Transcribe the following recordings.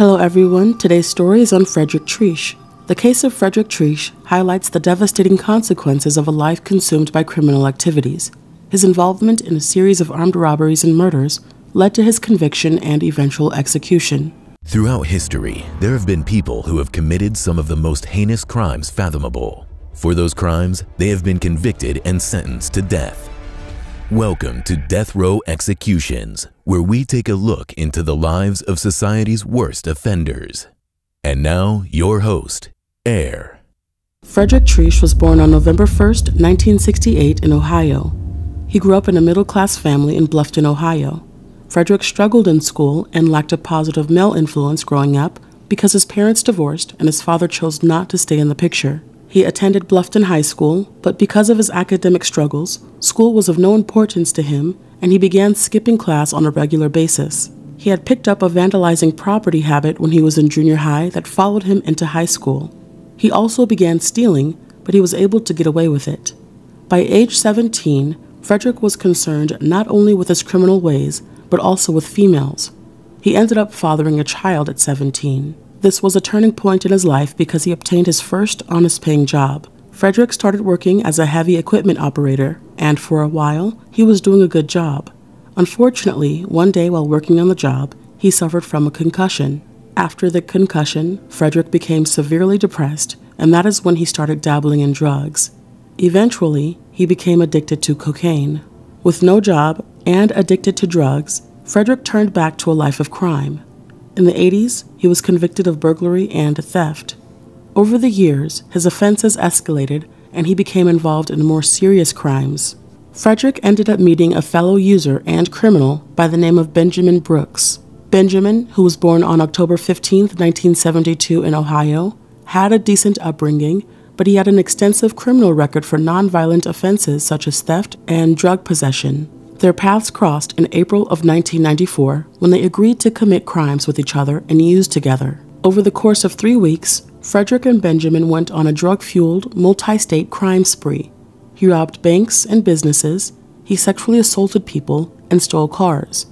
Hello everyone, today's story is on Frederick Treesh. The case of Frederick Treesh highlights the devastating consequences of a life consumed by criminal activities. His involvement in a series of armed robberies and murders led to his conviction and eventual execution. Throughout history, there have been people who have committed some of the most heinous crimes fathomable. For those crimes, they have been convicted and sentenced to death. Welcome to Death Row Executions, where we take a look into the lives of society's worst offenders. And now, your host, Air. Frederick Treesh was born on November 1st, 1968 in Ohio. He grew up in a middle-class family in Bluffton, Ohio. Frederick struggled in school and lacked a positive male influence growing up because his parents divorced and his father chose not to stay in the picture. He attended Bluffton High School, but because of his academic struggles, school was of no importance to him and he began skipping class on a regular basis. He had picked up a vandalizing property habit when he was in junior high that followed him into high school. He also began stealing, but he was able to get away with it. By age 17, Frederick was concerned not only with his criminal ways, but also with females. He ended up fathering a child at 17. This was a turning point in his life because he obtained his first honest-paying job. Frederick started working as a heavy equipment operator, and for a while, he was doing a good job. Unfortunately, one day while working on the job, he suffered from a concussion. After the concussion, Frederick became severely depressed, and that is when he started dabbling in drugs. Eventually, he became addicted to cocaine. With no job and addicted to drugs, Frederick turned back to a life of crime. In the 80s, he was convicted of burglary and theft. Over the years, his offenses escalated and he became involved in more serious crimes. Frederick ended up meeting a fellow user and criminal by the name of Benjamin Brooks. Benjamin, who was born on October 15, 1972 in Ohio, had a decent upbringing, but he had an extensive criminal record for nonviolent offenses such as theft and drug possession. Their paths crossed in April of 1994 when they agreed to commit crimes with each other and used together. Over the course of 3 weeks, Frederick and Benjamin went on a drug-fueled, multi-state crime spree. He robbed banks and businesses, he sexually assaulted people, and stole cars.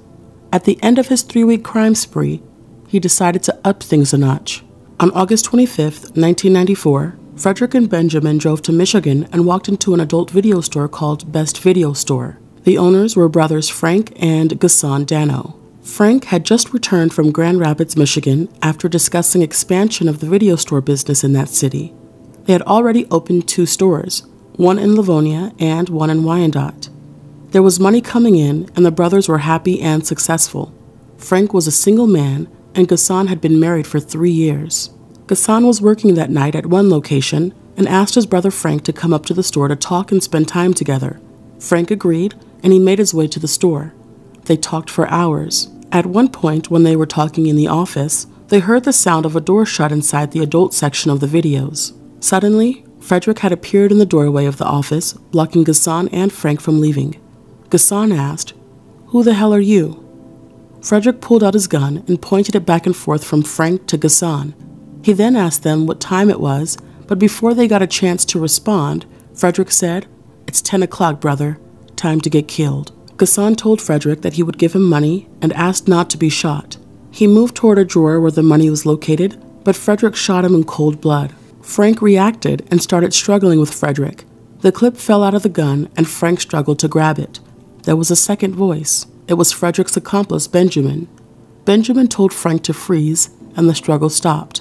At the end of his 3-week crime spree, he decided to up things a notch. On August 25, 1994, Frederick and Benjamin drove to Michigan and walked into an adult video store called Best Video Store. The owners were brothers Frank and Ghassan Dano. Frank had just returned from Grand Rapids, Michigan, after discussing expansion of the video store business in that city. They had already opened 2 stores, one in Livonia and one in Wyandotte. There was money coming in, and the brothers were happy and successful. Frank was a single man, and Ghassan had been married for 3 years. Ghassan was working that night at one location and asked his brother Frank to come up to the store to talk and spend time together. Frank agreed, and he made his way to the store. They talked for hours. At one point, when they were talking in the office, they heard the sound of a door shut inside the adult section of the videos. Suddenly, Frederick had appeared in the doorway of the office, blocking Ghassan and Frank from leaving. Ghassan asked, "Who the hell are you?" Frederick pulled out his gun and pointed it back and forth from Frank to Ghassan. He then asked them what time it was, but before they got a chance to respond, Frederick said, "It's 10 o'clock, brother. Time to get killed." Ghassan told Frederick that he would give him money and asked not to be shot. He moved toward a drawer where the money was located, but Frederick shot him in cold blood. Frank reacted and started struggling with Frederick. The clip fell out of the gun and Frank struggled to grab it. There was a second voice. It was Frederick's accomplice, Benjamin. Benjamin told Frank to freeze and the struggle stopped.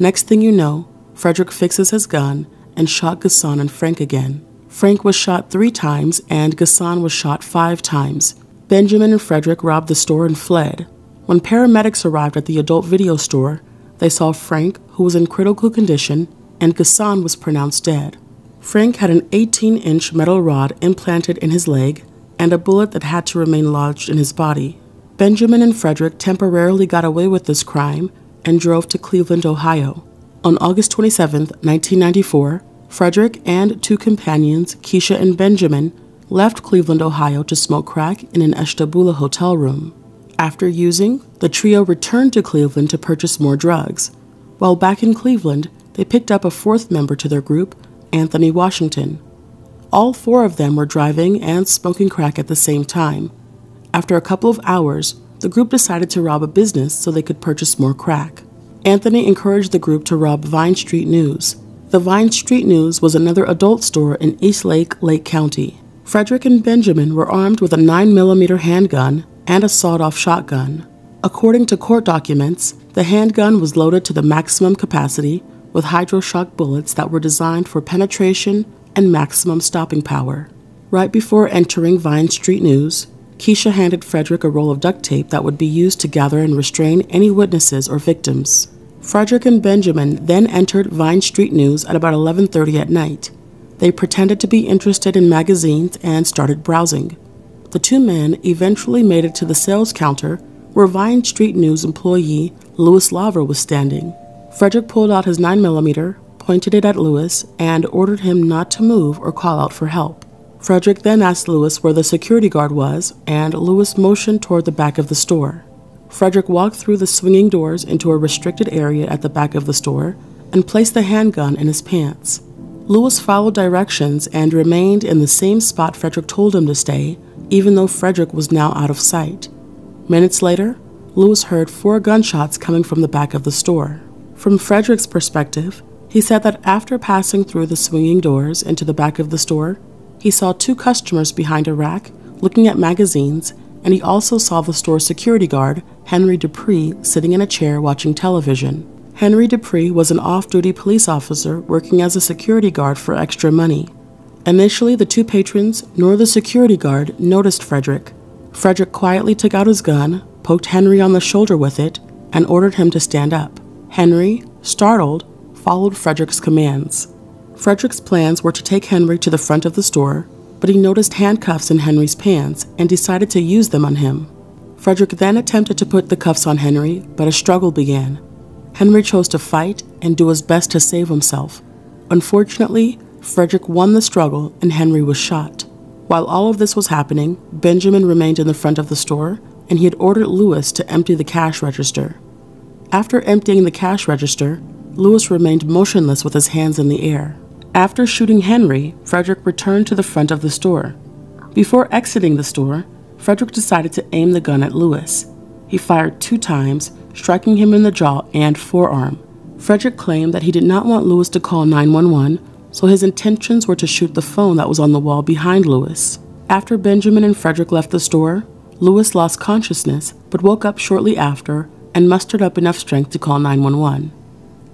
Next thing you know, Frederick fixes his gun and shot Ghassan and Frank again. Frank was shot 3 times and Ghassan was shot 5 times. Benjamin and Frederick robbed the store and fled. When paramedics arrived at the adult video store, they saw Frank, who was in critical condition, and Ghassan was pronounced dead. Frank had an 18-inch metal rod implanted in his leg and a bullet that had to remain lodged in his body. Benjamin and Frederick temporarily got away with this crime and drove to Cleveland, Ohio. On August 27, 1994, Frederick and 2 companions, Keisha and Benjamin, left Cleveland, Ohio to smoke crack in an Ashtabula hotel room. After using, the trio returned to Cleveland to purchase more drugs. While back in Cleveland, they picked up a 4th member to their group, Anthony Washington. All 4 of them were driving and smoking crack at the same time. After a couple of hours, the group decided to rob a business so they could purchase more crack. Anthony encouraged the group to rob Vine Street News. The Vine Street News was another adult store in Eastlake, Lake County. Frederick and Benjamin were armed with a 9mm handgun and a sawed-off shotgun. According to court documents, the handgun was loaded to the maximum capacity with hydroshock bullets that were designed for penetration and maximum stopping power. Right before entering Vine Street News, Keisha handed Frederick a roll of duct tape that would be used to gather and restrain any witnesses or victims. Frederick and Benjamin then entered Vine Street News at about 11:30 at night. They pretended to be interested in magazines and started browsing. The two men eventually made it to the sales counter where Vine Street News employee Louis Laver was standing. Frederick pulled out his 9mm, pointed it at Louis, and ordered him not to move or call out for help. Frederick then asked Louis where the security guard was, and Louis motioned toward the back of the store. Frederick walked through the swinging doors into a restricted area at the back of the store and placed the handgun in his pants. Louis followed directions and remained in the same spot Frederick told him to stay, even though Frederick was now out of sight. Minutes later, Louis heard 4 gunshots coming from the back of the store. From Frederick's perspective, he said that after passing through the swinging doors into the back of the store, he saw 2 customers behind a rack looking at magazines, and he also saw the store's security guard, Henry Dupree, sitting in a chair watching television. Henry Dupree was an off-duty police officer working as a security guard for extra money. Initially, the 2 patrons nor the security guard noticed Frederick. Frederick quietly took out his gun, poked Henry on the shoulder with it, and ordered him to stand up. Henry, startled, followed Frederick's commands. Frederick's plans were to take Henry to the front of the store, but he noticed handcuffs in Henry's pants and decided to use them on him. Frederick then attempted to put the cuffs on Henry, but a struggle began. Henry chose to fight and do his best to save himself. Unfortunately, Frederick won the struggle and Henry was shot. While all of this was happening, Benjamin remained in the front of the store, and he had ordered Louis to empty the cash register. After emptying the cash register, Louis remained motionless with his hands in the air. After shooting Henry, Frederick returned to the front of the store. Before exiting the store, Frederick decided to aim the gun at Louis. He fired 2 times, striking him in the jaw and forearm. Frederick claimed that he did not want Louis to call 911, so his intentions were to shoot the phone that was on the wall behind Louis. After Benjamin and Frederick left the store, Louis lost consciousness but woke up shortly after and mustered up enough strength to call 911.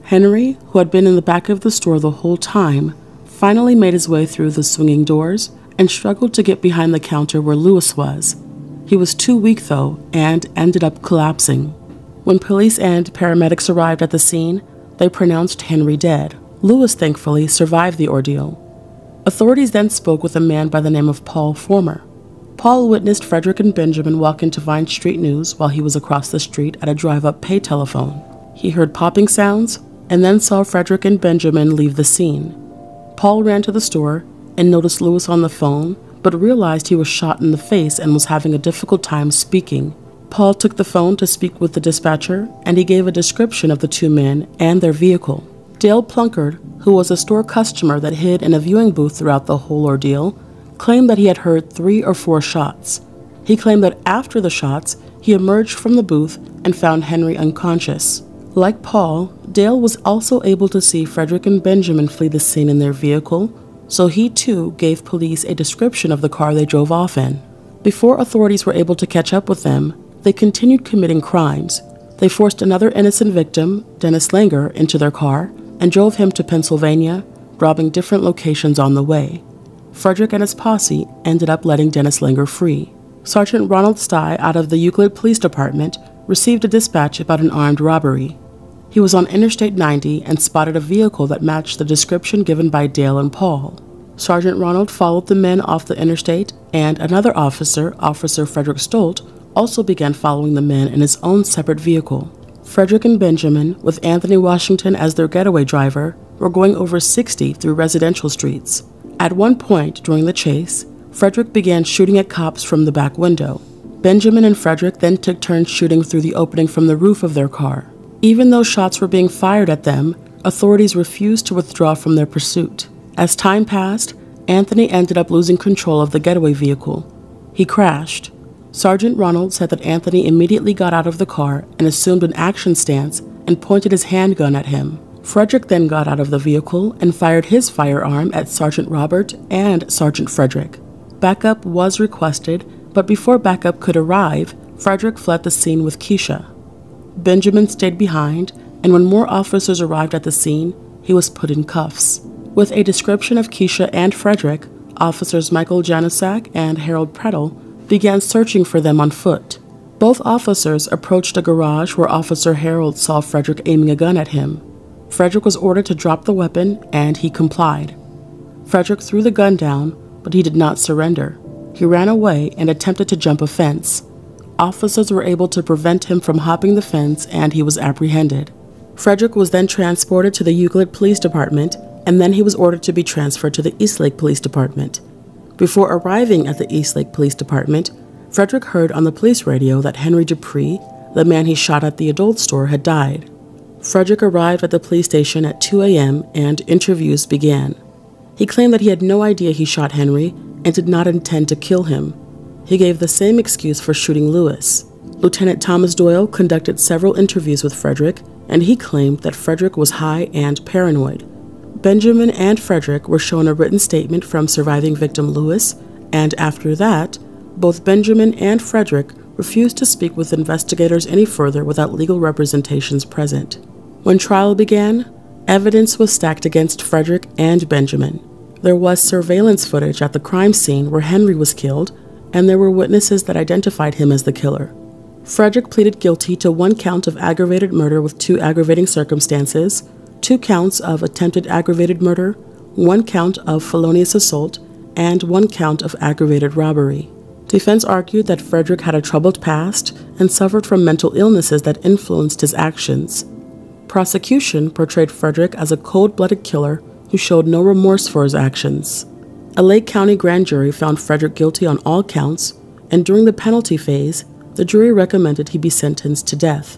Henry, who had been in the back of the store the whole time, finally made his way through the swinging doors and struggled to get behind the counter where Louis was. He was too weak, though, and ended up collapsing. When police and paramedics arrived at the scene, they pronounced Henry dead. Louis, thankfully, survived the ordeal. Authorities then spoke with a man by the name of Paul Former. Paul witnessed Frederick and Benjamin walk into Vine Street News while he was across the street at a drive-up pay telephone. He heard popping sounds, and then saw Frederick and Benjamin leave the scene. Paul ran to the store and noticed Louis on the phone, but realized he was shot in the face and was having a difficult time speaking. Paul took the phone to speak with the dispatcher, and he gave a description of the 2 men and their vehicle. Dale Plunkard, who was a store customer that hid in a viewing booth throughout the whole ordeal, claimed that he had heard 3 or 4 shots. He claimed that after the shots, he emerged from the booth and found Henry unconscious. Like Paul, Dale was also able to see Frederick and Benjamin flee the scene in their vehicle, so he too gave police a description of the car they drove off in. Before authorities were able to catch up with them, they continued committing crimes. They forced another innocent victim, Dennis Langer, into their car and drove him to Pennsylvania, robbing different locations on the way. Frederick and his posse ended up letting Dennis Langer free. Sergeant Ronald Stye out of the Euclid Police Department received a dispatch about an armed robbery. He was on Interstate 90 and spotted a vehicle that matched the description given by Dale and Paul. Sergeant Ronald followed the men off the interstate, and another officer, Officer Frederick Stolt, also began following the men in his own separate vehicle. Frederick and Benjamin, with Anthony Washington as their getaway driver, were going over 60 through residential streets. At one point during the chase, Frederick began shooting at cops from the back window. Benjamin and Frederick then took turns shooting through the opening from the roof of their car. Even though shots were being fired at them, authorities refused to withdraw from their pursuit. As time passed, Anthony ended up losing control of the getaway vehicle. He crashed. Sergeant Ronald said that Anthony immediately got out of the car and assumed an action stance and pointed his handgun at him. Frederick then got out of the vehicle and fired his firearm at Sergeant Robert and Sergeant Frederick. Backup was requested, but before backup could arrive, Frederick fled the scene with Keisha. Benjamin stayed behind, and when more officers arrived at the scene, he was put in cuffs. With a description of Keisha and Frederick, officers Michael Janisak and Harold Pretel began searching for them on foot. Both officers approached a garage where Officer Harold saw Frederick aiming a gun at him. Frederick was ordered to drop the weapon, and he complied. Frederick threw the gun down, but he did not surrender. He ran away and attempted to jump a fence. Officers were able to prevent him from hopping the fence, and he was apprehended. Frederick was then transported to the Euclid Police Department, and then he was ordered to be transferred to the Eastlake Police Department. Before arriving at the Eastlake Police Department, Frederick heard on the police radio that Henry Dupree, the man he shot at the adult store, had died. Frederick arrived at the police station at 2 a.m. and interviews began. He claimed that he had no idea he shot Henry and did not intend to kill him. He gave the same excuse for shooting Louis. Lieutenant Thomas Doyle conducted several interviews with Frederick, and he claimed that Frederick was high and paranoid. Benjamin and Frederick were shown a written statement from surviving victim Louis, and after that, both Benjamin and Frederick refused to speak with investigators any further without legal representations present. When trial began, evidence was stacked against Frederick and Benjamin. There was surveillance footage at the crime scene where Henry was killed, and there were witnesses that identified him as the killer. Frederick pleaded guilty to one count of aggravated murder with two aggravating circumstances, two counts of attempted aggravated murder, one count of felonious assault, and one count of aggravated robbery. Defense argued that Frederick had a troubled past and suffered from mental illnesses that influenced his actions. Prosecution portrayed Frederick as a cold-blooded killer who showed no remorse for his actions. A Lake County grand jury found Frederick guilty on all counts, and during the penalty phase, the jury recommended he be sentenced to death.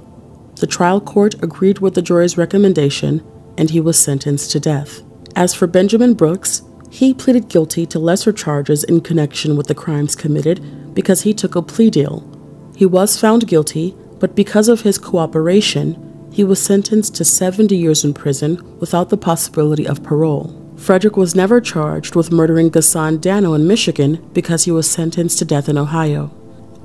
The trial court agreed with the jury's recommendation, and he was sentenced to death. As for Benjamin Brooks, he pleaded guilty to lesser charges in connection with the crimes committed because he took a plea deal. He was found guilty, but because of his cooperation, he was sentenced to 70 years in prison without the possibility of parole. Frederick was never charged with murdering Ghassan Dano in Michigan because he was sentenced to death in Ohio.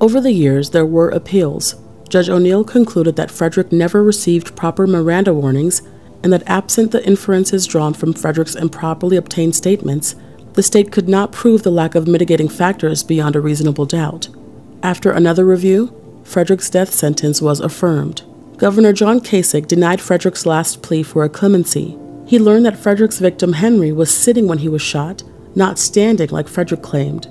Over the years, there were appeals. Judge O'Neill concluded that Frederick never received proper Miranda warnings, and that absent the inferences drawn from Frederick's improperly obtained statements, the state could not prove the lack of mitigating factors beyond a reasonable doubt. After another review, Frederick's death sentence was affirmed. Governor John Kasich denied Frederick's last plea for a clemency. He learned that Frederick's victim Henry was sitting when he was shot, not standing like Frederick claimed.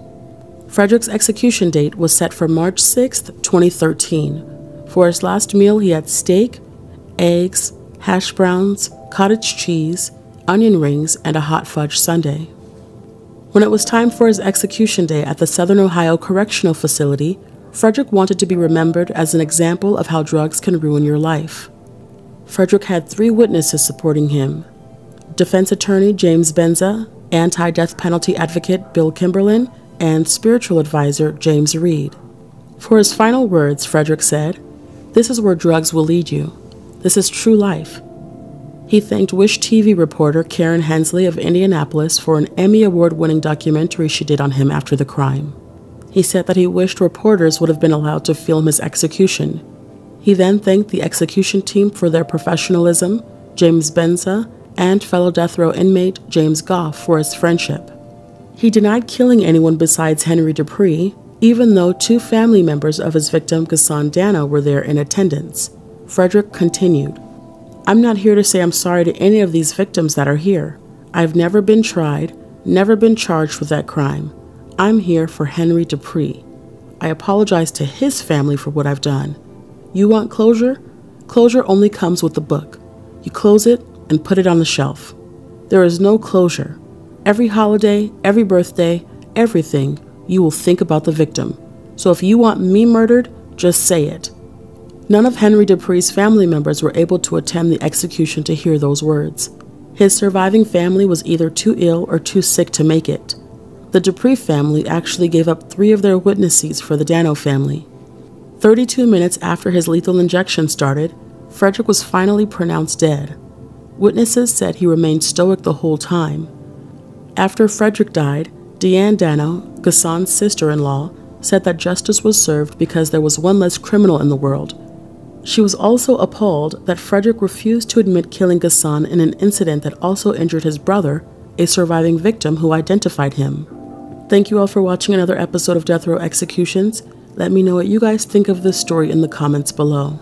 Frederick's execution date was set for March 6, 2013. For his last meal, he had steak, eggs, hash browns, cottage cheese, onion rings, and a hot fudge sundae. When it was time for his execution day at the Southern Ohio Correctional Facility, Frederick wanted to be remembered as an example of how drugs can ruin your life. Frederick had three witnesses supporting him: defense attorney James Benza, anti-death penalty advocate Bill Kimberlin, and spiritual advisor James Reed. For his final words, Frederick said, "This is where drugs will lead you. This is true life." He thanked Wish TV reporter Karen Hensley of Indianapolis for an Emmy Award-winning documentary she did on him after the crime. He said that he wished reporters would have been allowed to film his execution. He then thanked the execution team for their professionalism, James Benza, and fellow death row inmate James Goff for his friendship. He denied killing anyone besides Henry Dupree, even though two family members of his victim, Ghassan Dano, were there in attendance. Frederick continued, "I'm not here to say I'm sorry to any of these victims that are here. I've never been tried, never been charged with that crime. I'm here for Henry Dupree. I apologize to his family for what I've done. You want closure? Closure only comes with the book. You close it and put it on the shelf. There is no closure. Every holiday, every birthday, everything, you will think about the victim. So if you want me murdered, just say it." None of Henry Dupree's family members were able to attend the execution to hear those words. His surviving family was either too ill or too sick to make it. The Dupree family actually gave up 3 of their witness seats for the Dano family. 32 minutes after his lethal injection started, Frederick was finally pronounced dead. Witnesses said he remained stoic the whole time. After Frederick died, Diane Dano, Ghassan's sister-in-law, said that justice was served because there was one less criminal in the world. She was also appalled that Frederick refused to admit killing Ghassan in an incident that also injured his brother, a surviving victim who identified him. Thank you all for watching another episode of Death Row Executions. Let me know what you guys think of this story in the comments below.